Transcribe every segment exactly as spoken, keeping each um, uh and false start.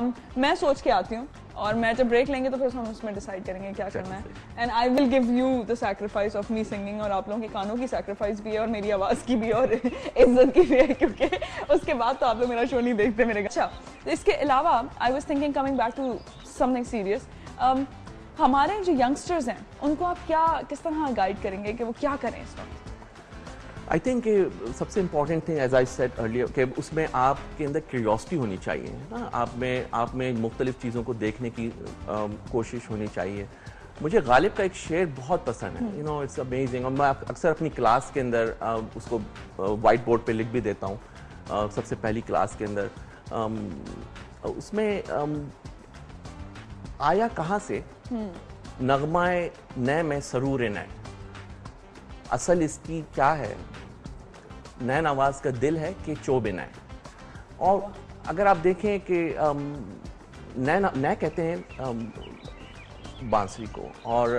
um, मैं सोच के आती हूँ और मैं जब ब्रेक लेंगे तो फिर हम उसमें डिसाइड करेंगे क्या करना है। And I will give you the sacrifice of me singing, और आप लोगों के कानों की सैक्रिफाइस भी है और मेरी आवाज़ की भी और इज्जत की भी है, क्योंकि उसके बाद तो आप लोग मेरा शो नहीं देखते मेरे। अच्छा, इसके अलावा I was thinking coming back to something serious, हमारे जो यंगस्टर्स हैं उनको आप क्या किस तरह गाइड करेंगे कि वो क्या करें इस वक्त? आई थिंक सबसे important thing as I said earlier कि उसमें आपके अंदर क्यूरियोसिटी होनी चाहिए, है ना, आप में आप में मुख्तलिफ चीज़ों को देखने की आ, कोशिश होनी चाहिए। मुझे गालिब का एक शेर बहुत पसंद है, यू नो इट्स अमेजिंग, और मैं अक्सर अपनी क्लास के अंदर आ, उसको वाइट बोर्ड पे लिख भी देता हूँ सबसे पहली क्लास के अंदर। आम, उसमें आम, आया कहाँ से नगमाए नय में सरूर नय, असल इसकी क्या है, नैन आवाज़ का दिल है कि चोबे नैन। और अगर आप देखें कि नैन नैन कहते हैं बांसुरी को और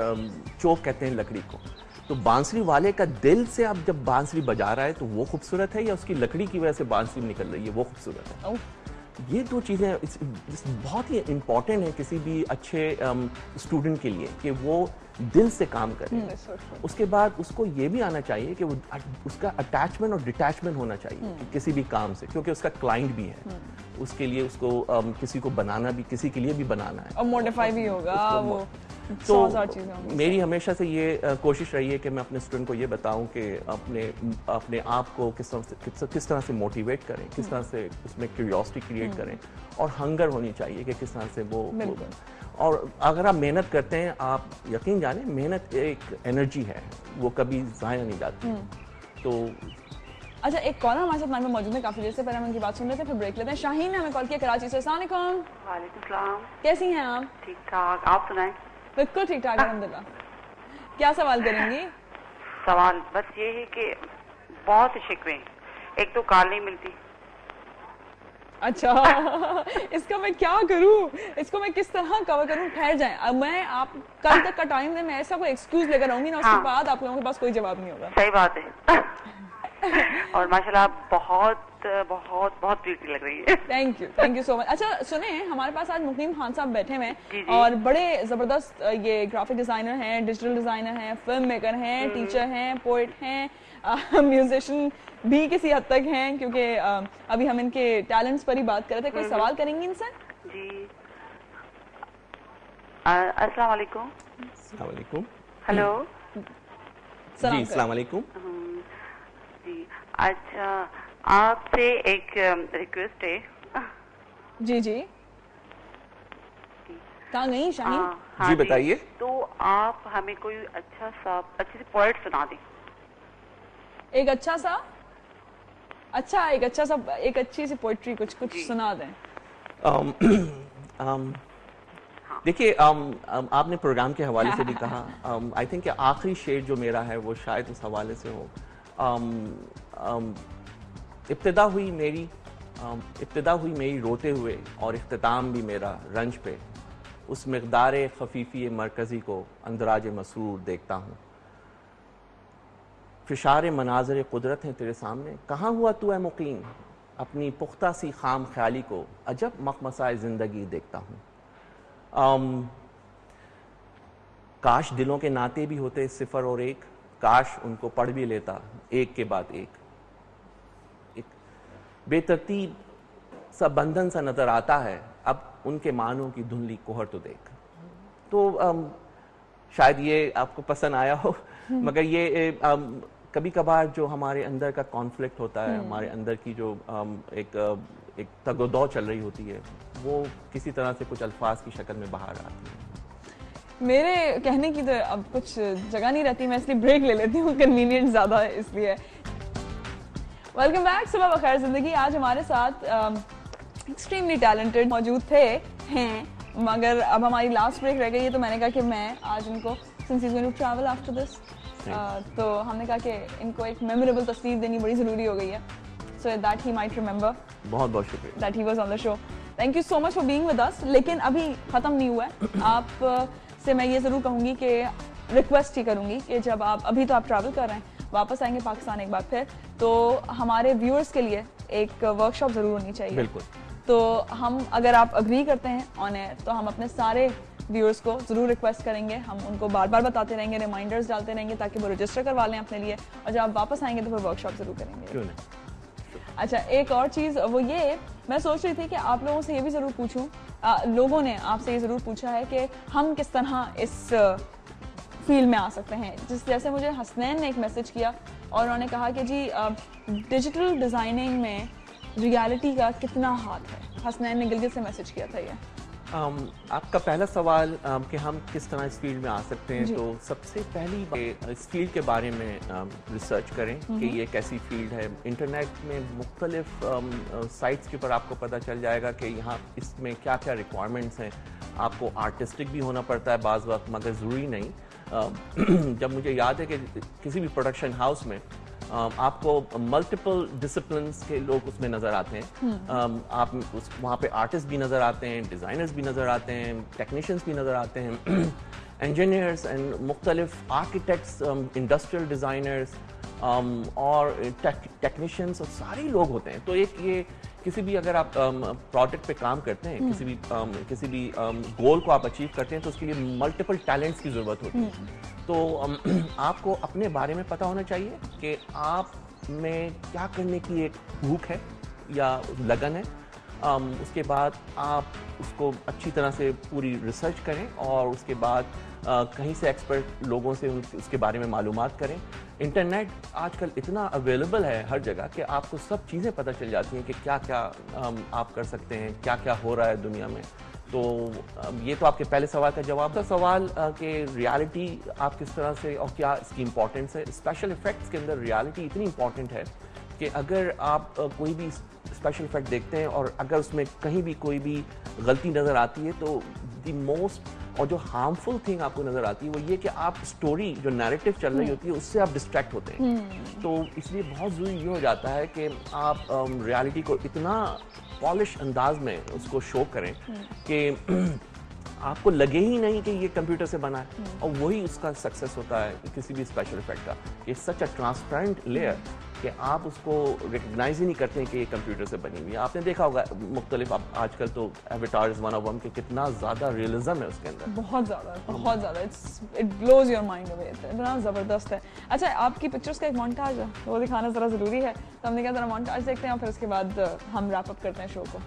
चोब कहते हैं लकड़ी को, तो बांसुरी वाले का दिल से आप जब बांसुरी बजा रहा है तो वो खूबसूरत है, या उसकी लकड़ी की वजह से बांसुरी निकल रही है वो खूबसूरत है। ये दो चीज़ें बहुत ही इम्पॉर्टेंट है किसी भी अच्छे स्टूडेंट um, के लिए कि वो दिल से काम करें। hmm. उसके बाद उसको ये भी आना चाहिए कि वो उसका अटैचमेंट और डिटैचमेंट होना चाहिए hmm. किसी भी काम से, क्योंकि उसका क्लाइंट भी है hmm. उसके लिए उसको um, किसी को बनाना भी किसी के लिए भी बनाना है और मॉडिफाई भी होगा वो। तो मेरी हमेशा से ये uh, कोशिश रही है कि मैं अपने स्टूडेंट को ये बताऊं कि अपने अपने आप को किस तरह से किस तरह से मोटिवेट करें, किस तरह से उसमें क्यूरियोसिटी क्रिएट करें और हंगर होनी चाहिए कि किस तरह से वो, वो और अगर आप मेहनत करते हैं, आप यकीन जाने मेहनत एक एनर्जी है वो कभी ज़ाया नहीं जाती। तो अच्छा, एक कॉल हमारे साथ लाइन में मौजूद है, काफी देर से पहले हम उनकी बात सुन रहे थे, फिर ब्रेक लेते हैं। शाहीन ने हमें कॉल किया कराची से। अस्सलाम वालेकुम। वालेकुम सलाम, कैसी हैं आप? ठीक ठाक, आप सुनाएं? बिल्कुल ठीक ठाक अल्हम्दुलिल्लाह। क्या सवाल करेंगी? सवाल बस ये है कि बहुत शिकवे, एक तो कार नहीं मिलती। अच्छा इसका मैं क्या करूं, इसको मैं किस तरह कवर करूं? ठहर जाएं, मैं आप कल तक का टाइम दें, मैं ऐसा कोई एक्सक्यूज लेकर आऊंगी ना, उसके हाँ। बाद आप लोगों के पास कोई जवाब नहीं होगा। सही बात है और माशाल्लाह बहुत बहुत बहुत प्रीटी लग रही है। Thank you, thank you so much. अच्छा सुने, हमारे पास आज मुकीम खान साहब बैठे हुए हैं और बड़े जबरदस्त ये ग्राफिक डिजाइनर हैं, डिजिटल डिजाइनर हैं, फिल्म मेकर हैं, टीचर हैं, पोइट हैं, म्यूजिशियन भी किसी हद तक हैं, क्योंकि अभी हम इनके टैलेंट्स पर ही बात कर रहे थे। कोई सवाल करेंगे इनसे? जी, अस्सलाम वालेकुम। अस्सलाम वालेकुम। हेलो जी, अस्सलाम वालेकुम जी। अच्छा, आपसे एक रिक्वेस्ट है। जी जी, कहाँ गई शाहीन? आ, हाँ जी, बताइए। तो आप हमें कोई अच्छा सा अच्छे से पोएट सुना दें। एक अच्छा सा अच्छा एक अच्छा सा एक अच्छी सी पोएट्री कुछ कुछ सुना दें। um, um, देखिए um, um, आपने प्रोग्राम के हवाले से भी कहा, आई um, थिंक आखिरी शेर जो मेरा है वो शायद उस हवाले से हो। um, um, इब्तिदा हुई मेरी इब्तिदा हुई मेरी रोते हुए और इख्तिताम भी मेरा रंज पे, उस मकदार खफीफी मरकज़ी को अंदराज मसरूर देखता हूँ। फिशार मनाजर कुदरत हैं तेरे सामने, कहाँ हुआ तू है मुकीम, अपनी पुख्ता सी खाम ख्याली को अजब मखमसाए ज़िंदगी देखता हूँ। काश दिलों के नाते भी होते सिफर और एक, काश उनको पढ़ भी लेता एक के बाद एक। बेतरतीब सा बंधन सा नज़र आता है, अब उनके मानों की धुंधली कोहर तो देख। तो आम, शायद ये आपको पसंद आया हो, मगर ये आम, कभी कभार जो हमारे अंदर का कॉन्फ्लिक्ट होता है, हमारे अंदर की जो आम, एक एक तगोदौ चल रही होती है, वो किसी तरह से कुछ अल्फाज की शक्ल में बाहर आती है। मेरे कहने की तो अब कुछ जगह नहीं रहती, मैं इसलिए ब्रेक ले लेती हूँ, कन्वीनियंट ज़्यादा है इसलिए। वेलकम बैक, सुबह बखैर जिंदगी। आज हमारे साथ एक्सट्रीमली टैलेंटेड मौजूद थे हैं, मगर अब हमारी लास्ट ब्रेक रह गई है, तो मैंने कहा कि मैं आज इनको since he is going to travel after this, तो हमने कहा कि इनको एक मेमोरेबल तस्वीर देनी बड़ी ज़रूरी हो गई है, so that he might remember. बहुत बहुत शुक्रिया that he was on the show. Thank you so much for being with us. लेकिन अभी ख़त्म नहीं हुआ है, आप से मैं ये ज़रूर कहूँगी कि रिक्वेस्ट ही करूँगी कि जब आप अभी तो आप ट्रैवल कर रहे हैं, वापस आएंगे पाकिस्तान एक बार फिर, तो हमारे व्यूअर्स के लिए एक वर्कशॉप ज़रूर होनी चाहिए। बिल्कुल, तो हम अगर आप अग्री करते हैं ऑन एयर तो हम अपने सारे व्यूअर्स को ज़रूर रिक्वेस्ट करेंगे, हम उनको बार बार बताते रहेंगे, रिमाइंडर्स डालते रहेंगे ताकि वो रजिस्टर करवा लें अपने लिए, और जब आप वापस आएंगे तो फिर वर्कशॉप ज़रूर करेंगे। अच्छा, एक और चीज़ वो ये मैं सोच रही थी कि आप लोगों से ये भी ज़रूर पूछूँ, लोगों ने आपसे ये ज़रूर पूछा है कि हम किस तरह इस फील्ड में आ सकते हैं। जिस जैसे मुझे हसनैन ने एक मैसेज किया और उन्होंने कहा कि जी डिजिटल डिज़ाइनिंग में रियलिटी का कितना हाथ है। हसनैन ने गिलगित से मैसेज किया था। ये Um, आपका पहला सवाल um, कि हम किस तरह इस फील्ड में आ सकते हैं, तो सबसे पहली इस फील्ड के बारे में um, रिसर्च करें कि ये कैसी फील्ड है। इंटरनेट में मुख्तलिफ um, साइट्स के ऊपर आपको पता चल जाएगा कि यहाँ इसमें क्या क्या रिक्वायरमेंट्स हैं। आपको आर्टिस्टिक भी होना पड़ता है बाज़ वक्त, मगर ज़रूरी नहीं। uh, जब मुझे याद है कि किसी भी प्रोडक्शन हाउस में Um, आपको मल्टीपल डिसिप्लिन्स के लोग उसमें नज़र आते हैं। um, आप उस वहाँ पे आर्टिस्ट भी नज़र आते हैं, डिज़ाइनर्स भी नज़र आते हैं, टेक्नीशियंस भी नज़र आते हैं, इंजीनियर्स एंड मुख्तलिफ आर्किटेक्ट्स, इंडस्ट्रियल डिज़ाइनर्स और टेक्नीशियंस, और सारे लोग होते हैं। तो एक ये किसी भी अगर आप प्रोजेक्ट um, पे काम करते हैं, किसी भी um, किसी भी गोल um, को आप अचीव करते हैं तो उसके लिए मल्टीपल टैलेंट्स की ज़रूरत होती है। तो um, आपको अपने बारे में पता होना चाहिए कि आप में क्या करने की एक भूख है या लगन है। um, उसके बाद आप उसको अच्छी तरह से पूरी रिसर्च करें और उसके बाद Uh, कहीं से एक्सपर्ट लोगों से उसके बारे में मालूमात करें। इंटरनेट आजकल इतना अवेलेबल है हर जगह कि आपको सब चीज़ें पता चल जाती हैं कि क्या क्या um, आप कर सकते हैं, क्या क्या हो रहा है दुनिया में। तो um, ये तो आपके पहले सवाल का जवाब था। सवाल uh, कि रियलिटी आप किस तरह से और क्या इसकी इम्पोर्टेंस है। स्पेशल इफ़ेक्ट्स के अंदर रियलिटी इतनी इम्पॉर्टेंट है कि अगर आप uh, कोई भी स्पेशल इफ़ेक्ट देखते हैं और अगर उसमें कहीं भी कोई भी गलती नज़र आती है तो दी मोस्ट और जो हार्मफुल थिंग आपको नज़र आती है वो ये कि आप स्टोरी जो नैरेटिव चल रही होती है उससे आप डिस्ट्रैक्ट होते हैं। तो इसलिए बहुत ज़रूरी ये हो जाता है कि आप रियलिटी को इतना पॉलिश अंदाज में उसको शो करें कि आपको लगे ही नहीं कि ये कंप्यूटर से बना है, और वही उसका सक्सेस होता है किसी भी स्पेशल इफेक्ट का। ये सच अ ट्रांसपेरेंट लेयर कि आप उसको रिकग्नाइज ही नहीं करते हैं कि ये कंप्यूटर से बनी हुई है। आपने देखा होगा मुख्तलिफ आप आजकल तो एवेटार वन ऑफ वन के कितना ज़्यादा रियलिज्म है उसके अंदर, बहुत ज़्यादा बहुत ज़्यादा it blows your mind away, इतना ज़बरदस्त है। अच्छा, आपकी पिक्चर्स का एक मॉन्टाज है वो दिखाना ज़रा ज़रूरी है, तो हमने कहा ज़रा मॉन्टाज देखते हैं और फिर उसके बाद हम रैप अप करते हैं शो को।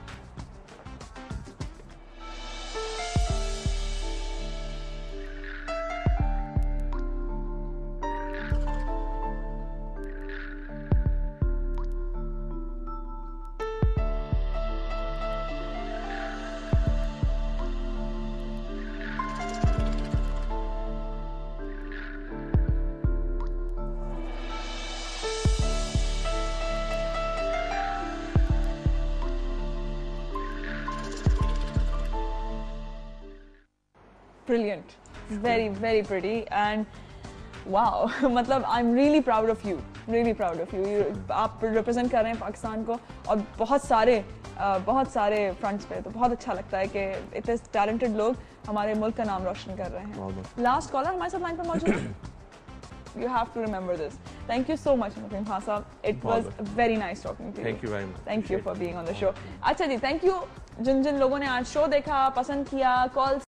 Brilliant, very very pretty and wow, मतलब I'm really proud of you, really proud of you. आप represent कर रहे हैं पाकिस्तान को और बहुत सारे बहुत सारे fronts पे, तो बहुत अच्छा लगता है कि इतने talented लोग हमारे मुल्क का नाम रोशन कर रहे हैं। Last caller हमारे साथ line पर मौजूद है। You have to remember this. Thank you so much, Mukeem Hassan. It was very nice talking to you. Thank you very much. Thank you for being on the show. अच्छा जी, thank you जिन जिन लोगों ने आज show देखा, पसंद किया, calls